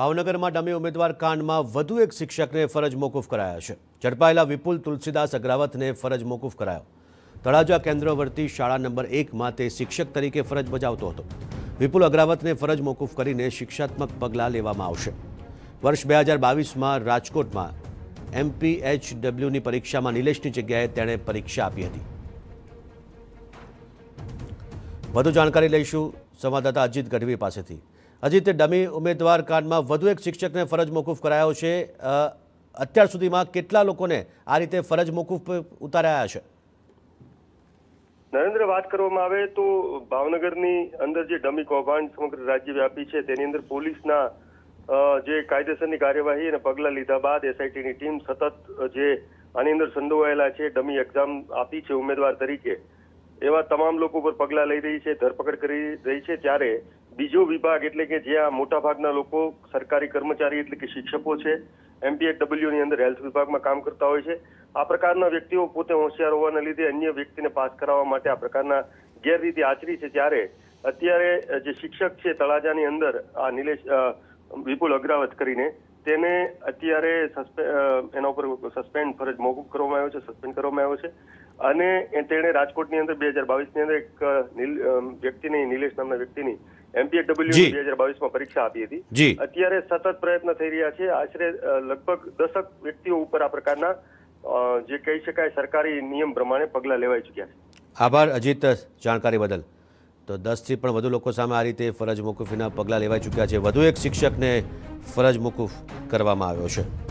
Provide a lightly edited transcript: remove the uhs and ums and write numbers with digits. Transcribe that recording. भावनगर में डमी उम्मीदवार कांड में વધુ એક શિક્ષકને ફરજ મોકૂફ કરાયા છે। ઝડપાયેલા વિપુલ તુલસીદાસ અગ્રાવતને ફરજ મોકૂફ કરાયો। તળાજા કેન્દ્રવર્તી શાળા નંબર 1 માં તે શિક્ષક તરીકે ફરજ બજાવતો હતો। વિપુલ અગ્રાવતને ફરજ મોકૂફ કરીને શિક્ષાત્મક પગલાં લેવામાં આવશે। વર્ષ 2022માં રાજકોટમાં એમપીએચડબ્યુની પરીક્ષામાં નિલેશની જગ્યાએ તેણે પરીક્ષા આપી હતી। વધુ જાણકારી લઈશું संवाददाता अजित गढ़वी पास थी। अजित, डमी उम्मीदवार कांड में વધુ એક शिक्षक ने फरज मोकूफ करायो छे। अत्यार सुधी में केटला लोकोने आ रीते फरज मोकूफ उताराया छे? नरेंद्र, बात करवामां आवे तो भावनगर नी अंदर जे डमी कौभांड समग्र राज्यव्यापी छे तेनी अंदर पोलीसना जे कायदेसरनी कार्यवाही अने पगला लीधा बाद एसआईटी नी टीम सतत जे आनी अंदर संडोवायेला छे। डमी एक्जाम आपी छे उम्मीदवार तरीके, एवा तमाम लोको पर पगला लई रही है, धरपकड़ करी रही है। त्यारे बीजो विभाग एटले के ज्या मोटा भागना लोको सरकारी कर्मचारी एटले के शिक्षको छे, एमपीएचडब्ल्यू नी अंदर हेल्थ विभाग में काम करता होय छे। आ प्रकारना व्यक्तिओ पोते होशियार होवाना लीधे अन्य व्यक्तिने पास करावा माटे आ प्रकारना गैररीति आचरी छे। त्यारे अत्यारे जे शिक्षक छे तळाजानी अंदर आ निलेश विपुल अग्रावत करीने तेने अत्यारे एना पर सस्पेंड फरज मौकूफ करवामां आव्यो छे, सस्पेंड करवामां आव्यो छे। अने तेणे राजकोटनी अंदर 2022 अंदर एक व्यक्तिनी निलेश नामना व्यक्तिनी एमपीएचडब्ल्यू 2022 में परीक्षा आपी हती। अत्यारे सतत प्रयत्न थई रह्या छे। आश्रे लगभग 10 व्यक्तिओ उपर आ प्रकारना जे कही शकाय सरकारी नियम प्रमाणे पगला लेवाई चुक्या छे। आभार अजित, जाणकारी बदल। तो 10 पण વધુ લોકો સામે આ રીતે ફરજ મોકૂફીના પગલાં લેવાઈ ચૂક્યા છે। વધુ એક શિક્ષકને ફરજ મોકૂફ કરવામાં આવ્યો છે।